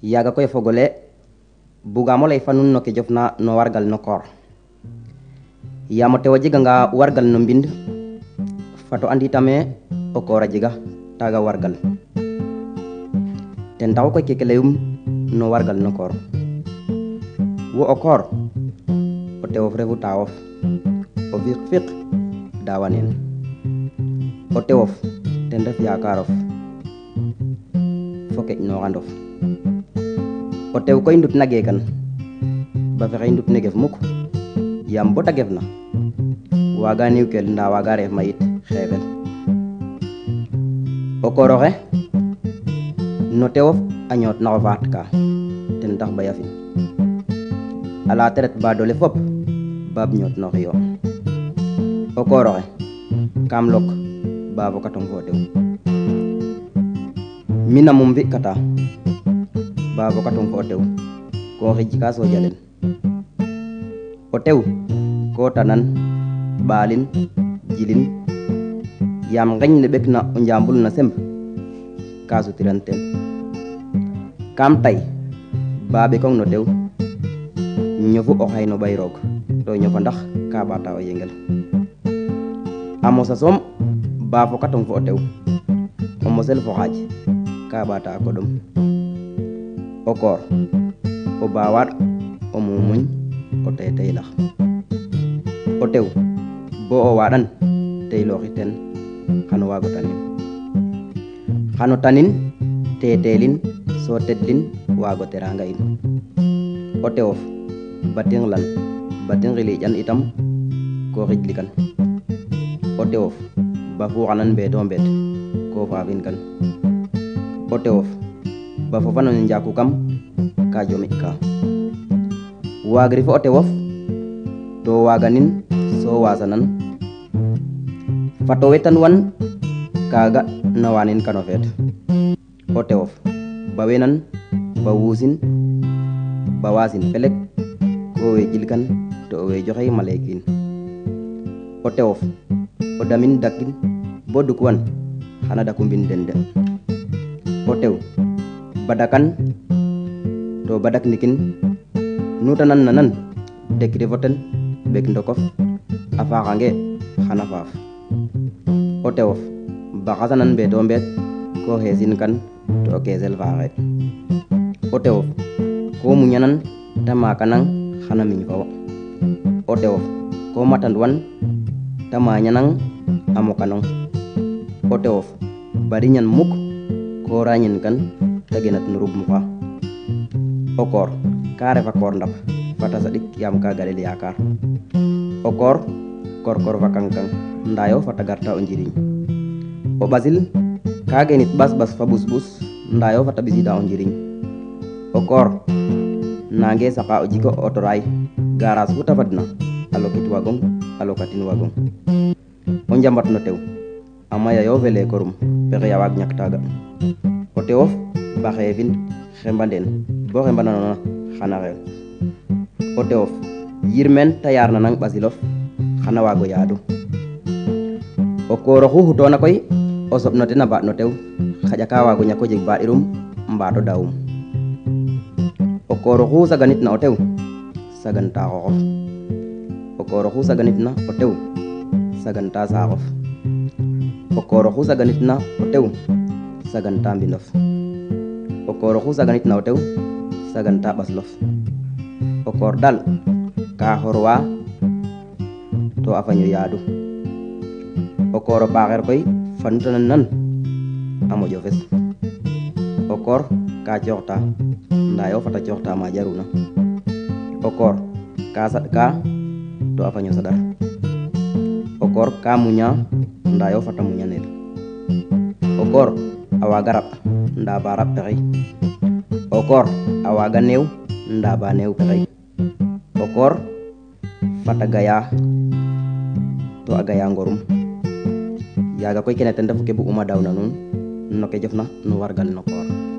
yaga koy fogole bugamo lay fanun no ke jofna no wargal no koor yamo te wajiga nga wargal no mbind fato andi tame o koora jiga taga wargal ten taw koy kekeleyum no wargal no koor wo o koor o tewo frevu tawof o fiq dawanen o tewof ten def yakarof foke no randof o tew koy ndut nage kan ba fexey ndut negef muk yam bo tagefna waga niw kel nda waga ref mayit xevel o koroxe no tewof a ñoot na faat ka ten tax ba yafin ala teret ba dole fop bab ñoot no xiyo o koroxe kam lok ba bo katong fo tew mina mum vi kata ba bo katong fo tew ko xiji ka so jalen o tew ko tanan balin jilin yam ngagn ne bekna o njambul na semb kasu tiranten kam tay babe kong no tew nyofu o xayno bay rog do nyofa ndax ka bata o yengel amo sa som ba fo katong fo tew o mosel fo xaj ka bata ko dum o koor o bawat o mumuñ o tay tay la o tew bo o wadan tay lo xiten Kano wago tanin Kano tanin tetelin so tedlin wago terangain oteof bating lan bating religion itam ko rijlikan oteof bafu kanan bedombet ko favinkan oteof bafu fanon jakukam ka jomika wagrifo oteof to waganin so wasanan fatowetan wan kaga nawanin kanofet oteof bawenan bawusin bawasin pelek kowe jilkan to we joxe malekin oteof odamin dakin bodukwan hana dakumbin dende otew badakan to badak nikin nutanan nanan dekire voten bek ndokof afa kange hana faaf otewof bakasanan be dombet ko hesin kan to kezel faret otewof ko munyanan tama kanang khana min ko otewof ko matanduan tama nyanang amokanong otewof barinyan muk ko ranyen kan tagenat nurub muka okor kare fa kor ndap fata sadik yam ka galil yakar okor kor kor vakangkang ndayo fatagarta onjiriñ o basil kage nit bas bas fa bus bus ndayo fatabisida onjiriñ o koor nange saka o jiko otoray garas futa fadna alokit wagong alokatin wagong o njambat no tew amaya yo vele korum pexe ya wag ñak taga o tewof baxeefin xembanden bo xembananona xana xew o tewof yirmen tayar nanang basilof xana wago yaadu o kooro xu xutona koy o sobno tena ba no tew xaja ka wago ñako jeg ba irum mbaado dawum o kooro xu saganit na o tew saganta xoxof o kooro xu saganit na o tew saganta saxof o kooro xu saganit na o tew saganta mbinof o kooro xu saganit na o tew saganta baslof o koor dal ka xorwa to afanyo yaadu o koor o paaxer koy fanutanan nan amo jofes o koor ka coxta ndayo fata coxta ma jaruna o koor ka sadka to afanyo sadar o koor ka muña ndayo fata muñanel o koor awa garab nda ba rab pexey o koor awa ga neew nda ba neew pexey o koor fata gaya to a gaya ngorum yaga koy kene ten defu ke bu uma dawna nun no ke jofna no wargal no koor